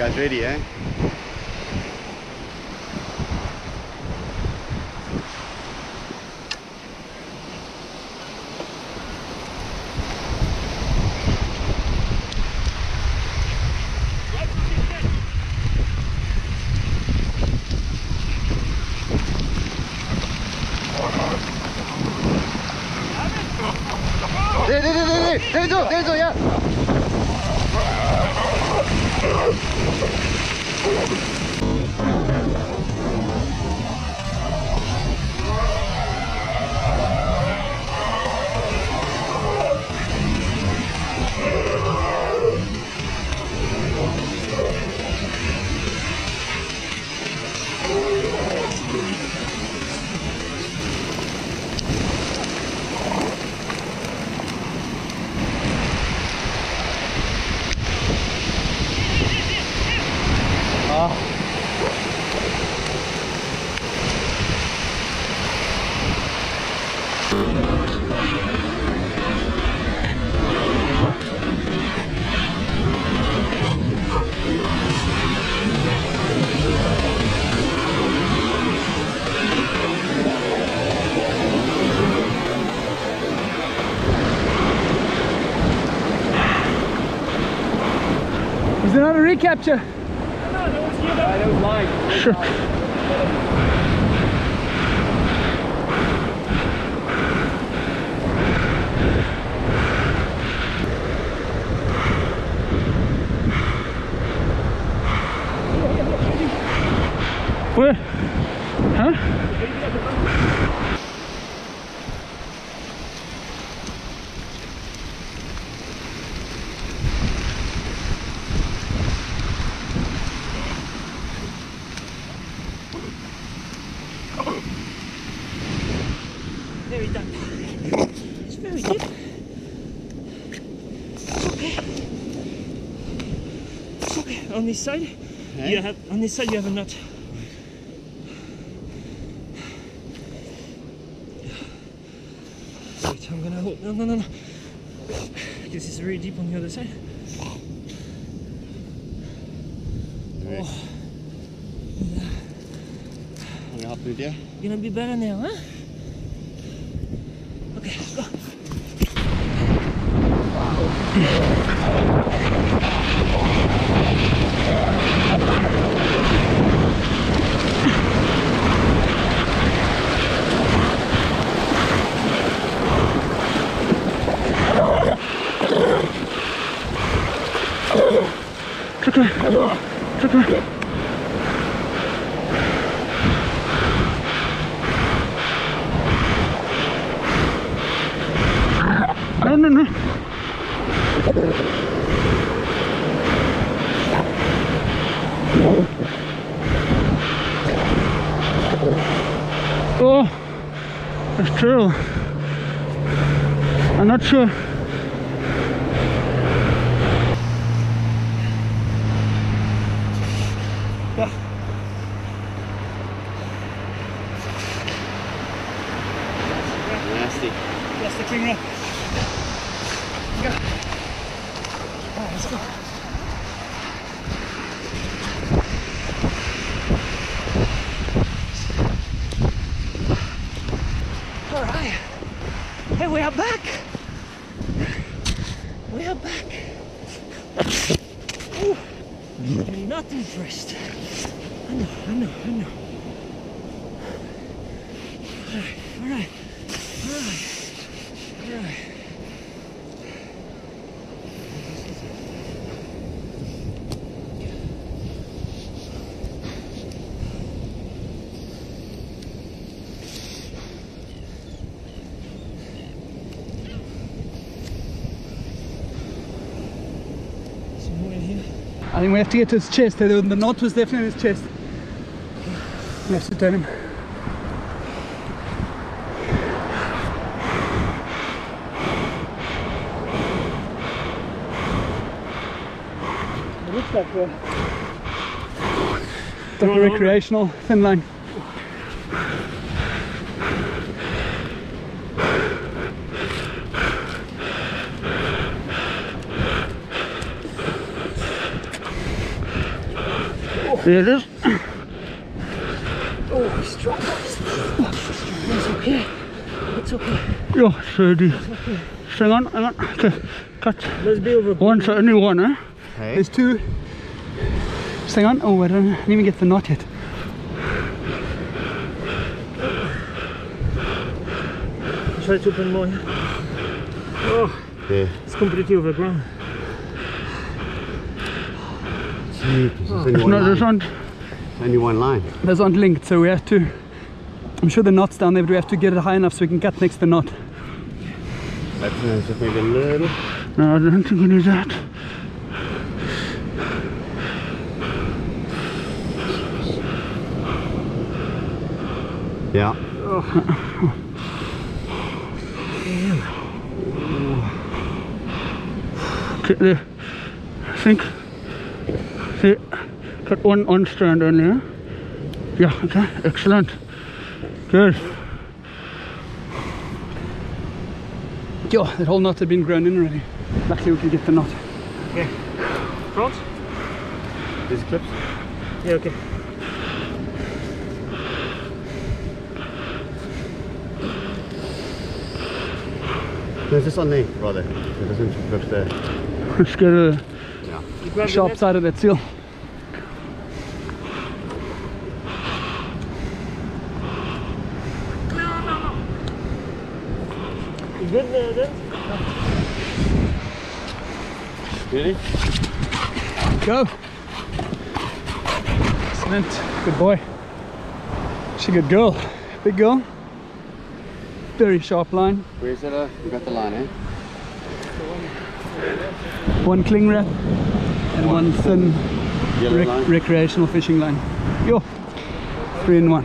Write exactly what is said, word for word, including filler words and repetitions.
guys ready, eh? There, there, there, there, there it goes, there it goes, yeah. Is there not a recapture? No, no, there was here. I don't like. Sure. Where? Huh? Very dark. It's very deep. It's okay. It's okay. On this side, yeah. you have on this side you have a knot. I'm gonna hold. No, no, no, no. This is really deep on the other side. Right. Oh. Yeah. I'm gonna help you there. You're gonna be better now, huh? Okay, let's go. Trick her, trick her. No, no, no. Oh, that's true. I'm not sure. That's the king rock. Alright, let's go. Alright. Hey, we are back. We are back. Ooh. I'm not impressed. I know, I know, I know. Alright, alright, alright. Alright. I think we have to get to his chest. The knot was definitely in his chest. We have to turn him. Looks like the, the recreational on, thin line. There it is. Oh, he's dropped off. It's okay. It's okay. Yeah, so do. Okay. Hang on, hang on. Okay, cut. Let's be over. One, so only one, eh? Hey. There's two. Just hang on. Oh, I don't, I didn't even get the knot yet. Try to open more. Oh, yeah. It's completely overgrown. Oh. There's, no, there's, aren't, there's only one line. Those aren't linked, so we have to. I'm sure the knot's down there, but we have to get it high enough so we can cut next to the knot. That means just maybe a little. No, I don't think we do that. Yeah. Oh. Damn. Okay, there. I think. See, got one on strand only, huh? Yeah, okay, excellent. Good. Yo, that whole knot had been grown in already. Luckily we can get the knot. Okay. Front? These clips? Yeah, okay. There's this on there, rather. There's some clips there. Let's get a... sharp side of that seal. No, no, no. You good there, then? Ready? Go. Excellent. Good boy. She's a good girl. Big girl. Very sharp line. Where's it? Uh, you got the line, eh? One cling wrap. And one thin rec line. recreational fishing line. Yo, three in one.